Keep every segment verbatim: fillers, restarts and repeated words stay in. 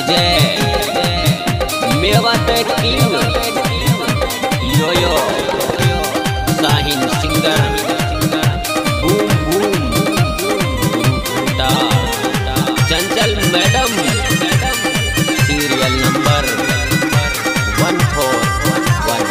की जय। Mewati king yo yo Sahin singer boom boom गुरुटा Chanchal madam serial number one four one.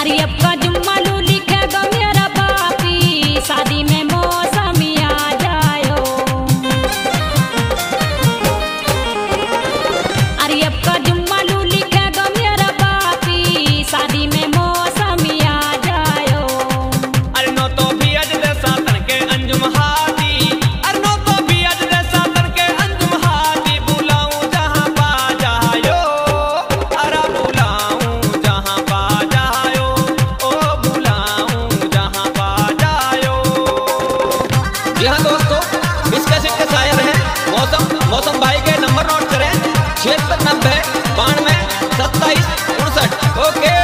अरे आपका जुम्मा लू लिखे गो मेरा पापी शादी में मौसमिया जायो। अरे आपका जुम्मा लू लिखे गो मेरा पापी शादी में मौसमिया जायो। अरे नो तो भी अज दे सातन के अंजुम हादी। अरे नो तो भी अज दे सातन के अंजुम हादी बुलाऊं जहां पा जायो। अरे बुलाऊं जहां पा जायो। जी हाँ दोस्तों, इसके सिक्के शायर हैं मौसम मौसम भाई के। नंबर नोट करें छिहत्तर नब्बे बानवे सत्ताईस उनसठ। ओके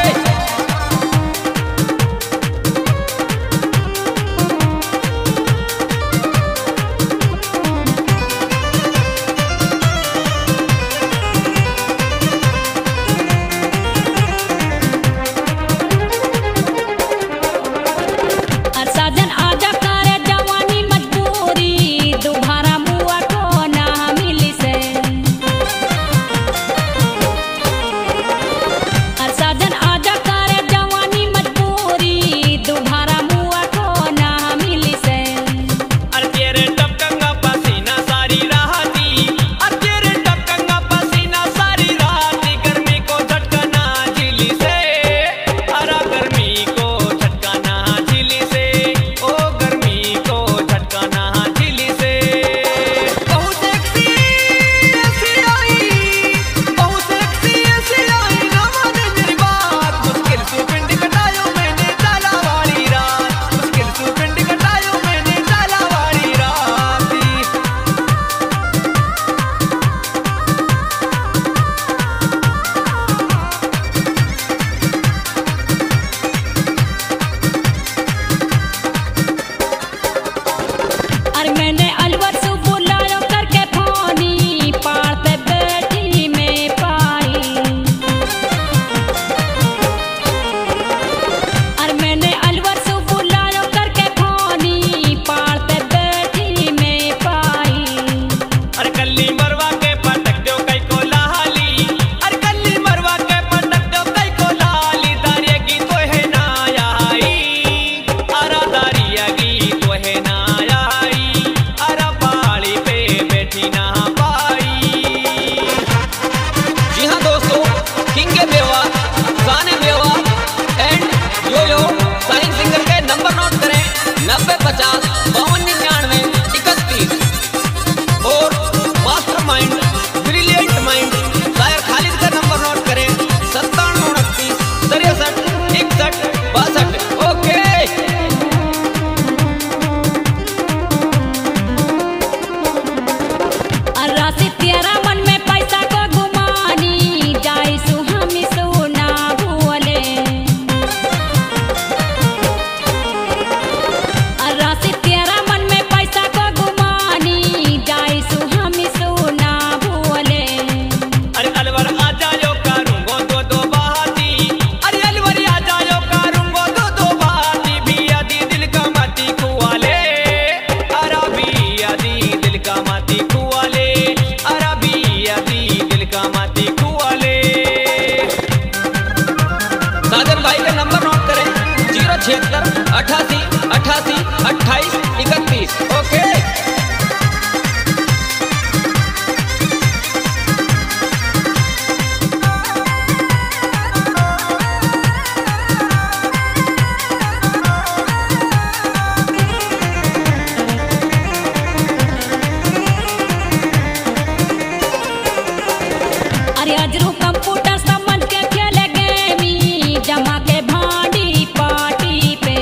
पचास बावन निन्यानवे इकतीस। और मास्टर माइंड ब्रिलियंट माइंड शायर खालिद का नंबर नोट करें सत्तावन उनतीस तिरसठ इकसठ बासठ। ओके तेरा मन में पैसा को गुमानी जाई हम सोना भूले। छिहत्तर अठासी अठासी अट्ठाईस इकतीस। ओके अरे अजरू कंप्यूटर समझ के खेले गेमी जमा के भांडी पार्टी पे।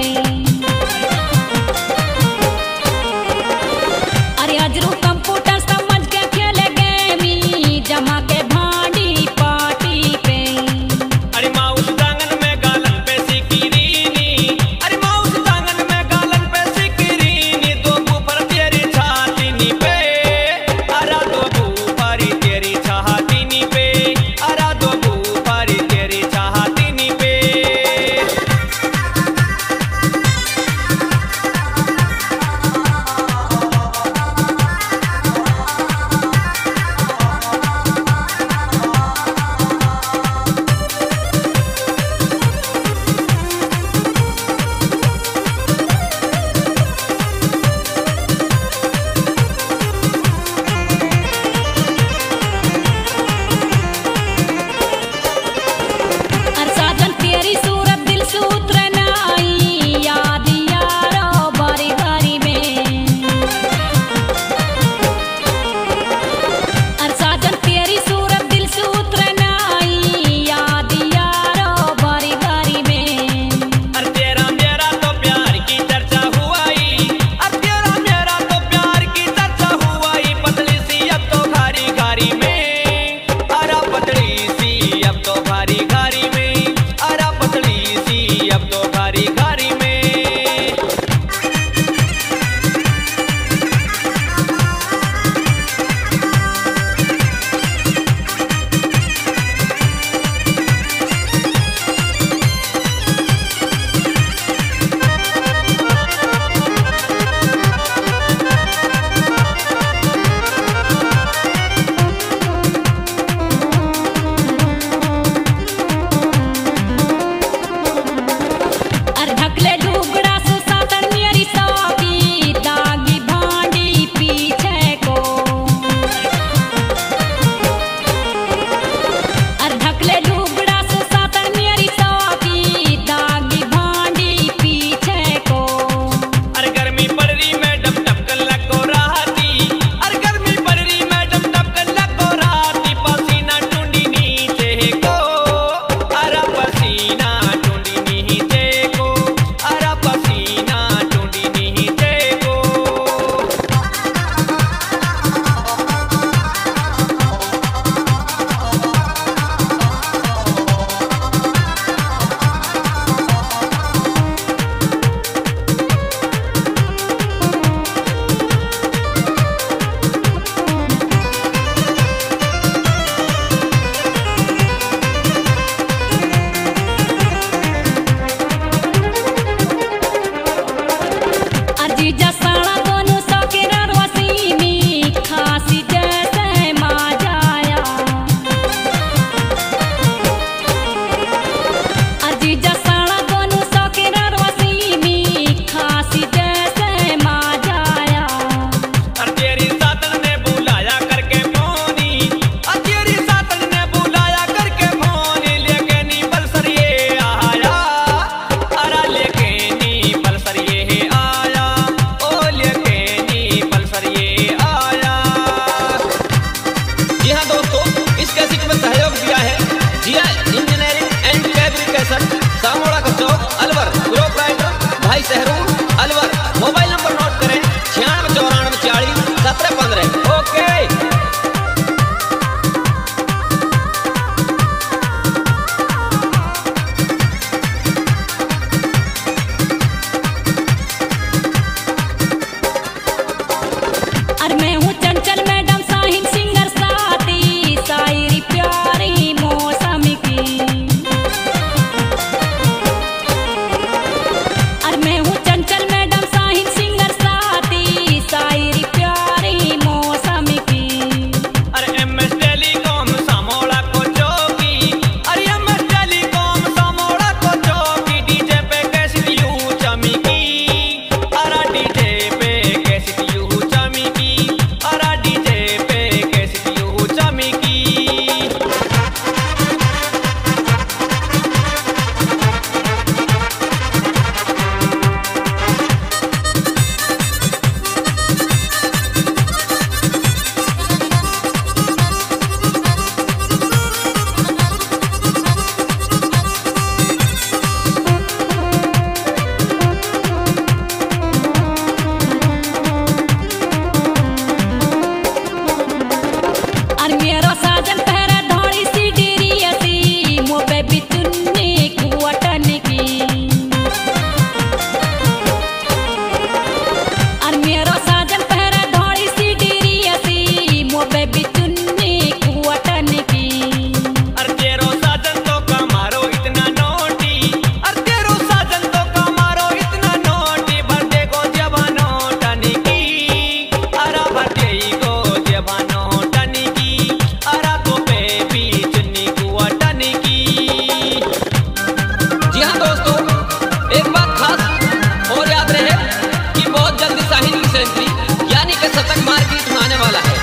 शतक मार गीत सुनाने वाला है,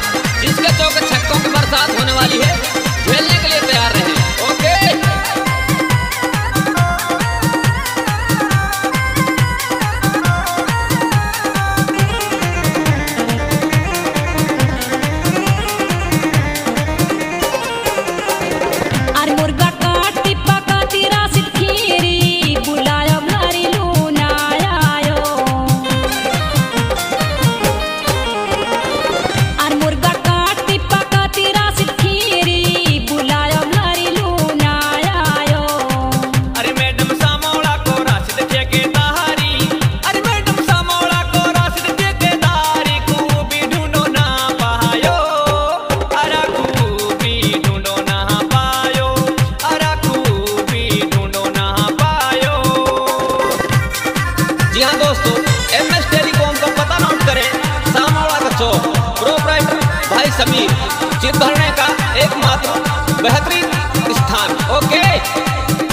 जिसके चौके छक्कों की बरसात होने वाली है। झेलने के लिए तैयार रहें। ओके, समीर चित भरने का एकमात्र बेहतरीन स्थान। ओके।